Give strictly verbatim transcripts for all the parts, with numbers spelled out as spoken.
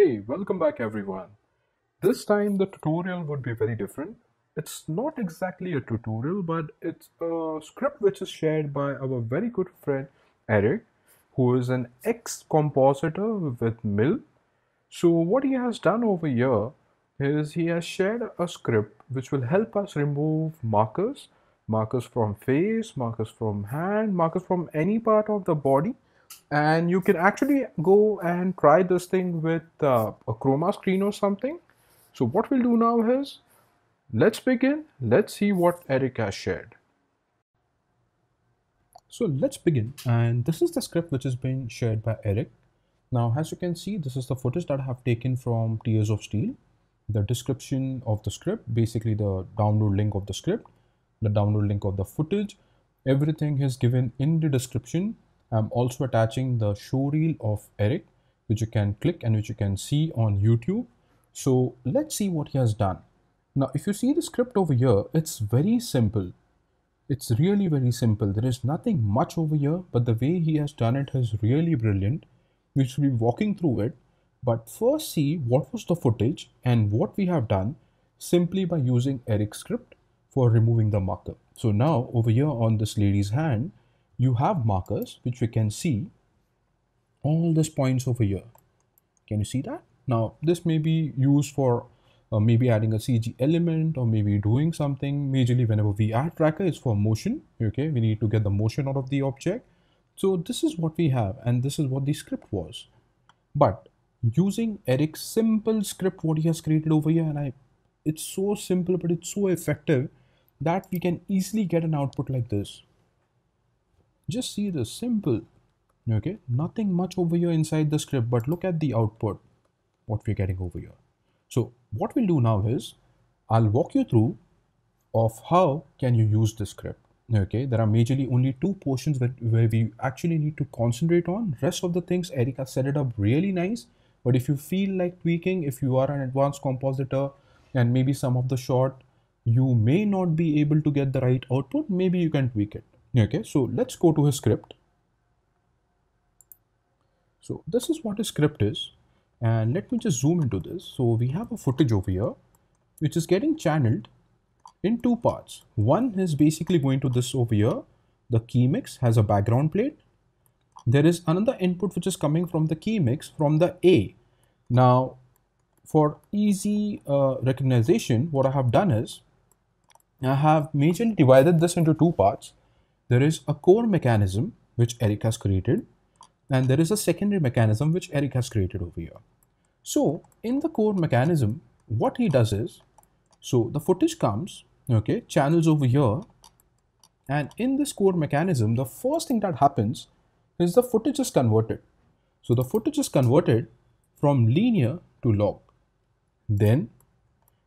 Hey, welcome back everyone. This time the tutorial would be very different. It's not exactly a tutorial, but it's a script which is shared by our very good friend Eric, who is an ex-compositor with Mill. So what he has done over here is he has shared a script which will help us remove markers, markers from face, markers from hand, markers from any part of the body. And you can actually go and try this thing with uh, a chroma screen or something. So what we'll do now is, let's begin. Let's see what Eric has shared. So let's begin. And this is the script which has been shared by Eric. Now, as you can see, this is the footage that I have taken from Tears of Steel. The description of the script, basically the download link of the script, the download link of the footage, everything is given in the description. I'm also attaching the show reel of Eric, which you can click and which you can see on YouTube. So let's see what he has done. Now, if you see the script over here, it's very simple. It's really very simple. There is nothing much over here, but the way he has done it is really brilliant. We should be walking through it, but first see what was the footage and what we have done simply by using Eric's script for removing the marker. So now over here on this lady's hand, you have markers, which we can see all these points over here. Can you see that? Now, this may be used for uh, maybe adding a C G element or maybe doing something. Majorly whenever we add tracker, it's for motion. Okay, we need to get the motion out of the object. So this is what we have, and this is what the script was. But using Eric's simple script, what he has created over here, and I, it's so simple, but it's so effective that we can easily get an output like this. Just see the simple, okay, nothing much over here inside the script, but look at the output, what we're getting over here. So what we'll do now is, I'll walk you through of how can you use the script. Okay, there are majorly only two portions where, where we actually need to concentrate on. Rest of the things, Eric has set it up really nice, but if you feel like tweaking, if you are an advanced compositor and maybe some of the shot, you may not be able to get the right output, maybe you can tweak it. Okay, so let's go to his script. So this is what his script is, and let me just zoom into this. So we have a footage over here which is getting channeled in two parts. One is basically going to this over here, the key mix has a background plate. There is another input which is coming from the key mix from the A. Now for easy uh, recognition, what I have done is I have majorly divided this into two parts. There is a core mechanism which Eric has created, and there is a secondary mechanism which Eric has created over here. So in the core mechanism, what he does is, so the footage comes, okay, channels over here, and in this core mechanism, the first thing that happens is the footage is converted. So the footage is converted from linear to log. Then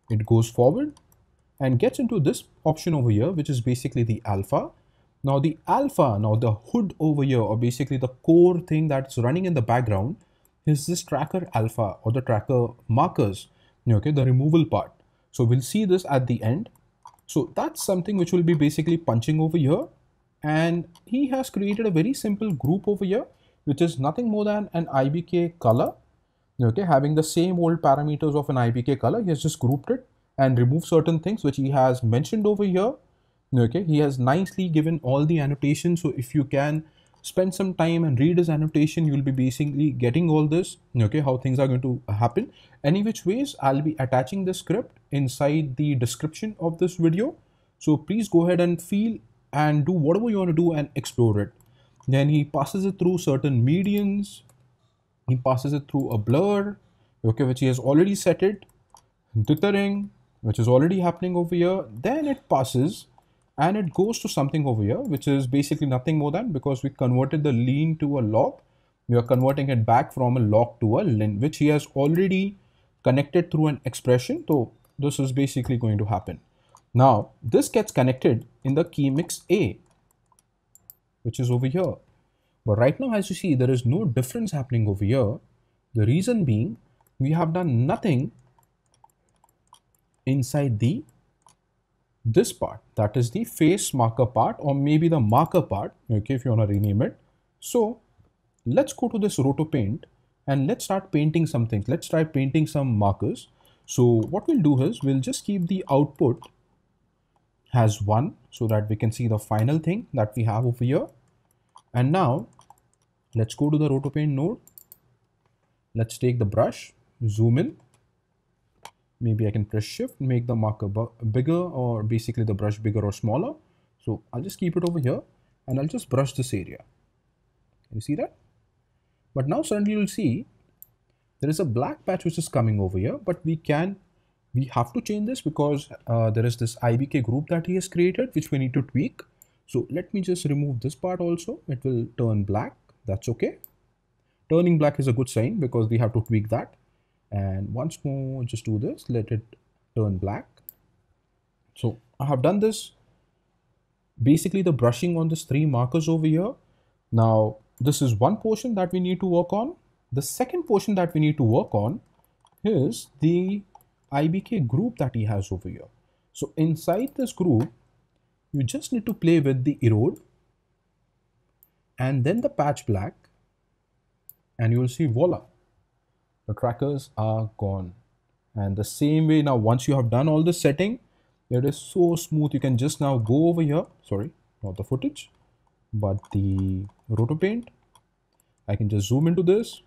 it goes forward and gets into this option over here, which is basically the alpha. Now the alpha, now the hood over here, or basically the core thing that's running in the background, is this tracker alpha or the tracker markers, okay, the removal part. So we'll see this at the end. So that's something which will be basically punching over here. And he has created a very simple group over here, which is nothing more than an I B K color, okay, having the same old parameters of an I B K color. He has just grouped it and removed certain things which he has mentioned over here. Okay, he has nicely given all the annotations, so if you can spend some time and read his annotation, you'll be basically getting all this, okay, how things are going to happen. Any which ways, I'll be attaching the script inside the description of this video, so please go ahead and feel and do whatever you want to do and explore it. Then he passes it through certain medians, he passes it through a blur, okay, which he has already set it, dithering, which is already happening over here, then it passes and it goes to something over here, which is basically nothing more than, because we converted the lean to a log, we are converting it back from a log to a lin, which he has already connected through an expression. So this is basically going to happen. Now this gets connected in the key mix A, which is over here. But right now, as you see, there is no difference happening over here. The reason being, we have done nothing inside the this part, that is the face marker part, or maybe the marker part, okay, if you want to rename it. So let's go to this RotoPaint and let's start painting something. Let's try painting some markers. So what we'll do is we'll just keep the output as one so that we can see the final thing that we have over here. And now let's go to the RotoPaint node. Let's take the brush, zoom in. Maybe I can press shift, make the marker bigger, or basically the brush bigger or smaller. So I'll just keep it over here and I'll just brush this area. You see that? But now suddenly you'll see there is a black patch which is coming over here, but we can, we have to change this because uh, there is this I B K group that he has created, which we need to tweak. So let me just remove this part also. It will turn black. That's okay. Turning black is a good sign because we have to tweak that. And once more, just do this, let it turn black. So I have done this, basically the brushing on these three markers over here. Now, this is one portion that we need to work on. The second portion that we need to work on is the I B K group that he has over here. So inside this group, you just need to play with the Erode and then the Patch Black, and you will see voila, the trackers are gone. And the same way now, once you have done all the setting, it is so smooth. You can just now go over here, sorry, not the footage, but the RotoPaint. I can just zoom into this.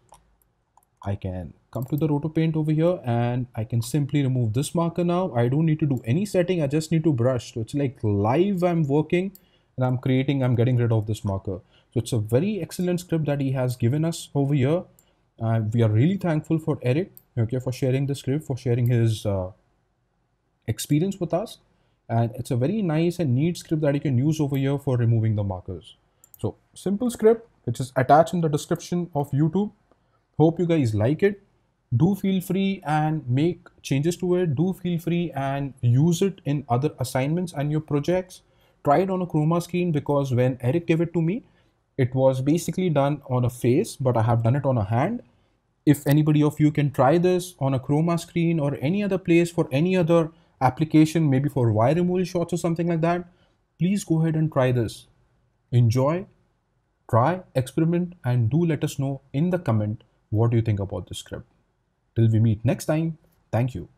I can come to the RotoPaint over here and I can simply remove this marker now. I don't need to do any setting. I just need to brush. So it's like live I'm working and I'm creating, I'm getting rid of this marker. So it's a very excellent script that he has given us over here. Uh, we are really thankful for Eric, okay, for sharing the script, for sharing his uh, experience with us. And it's a very nice and neat script that you can use over here for removing the markers. So simple script, which is attached in the description of YouTube. Hope you guys like it. Do feel free and make changes to it. Do feel free and use it in other assignments and your projects. Try it on a chroma screen, because when Eric gave it to me, it was basically done on a face, but I have done it on a hand. If anybody of you can try this on a chroma screen or any other place for any other application, maybe for wire removal shots or something like that, please go ahead and try this. Enjoy, try, experiment, and do let us know in the comment what do you think about this script. Till we meet next time, thank you.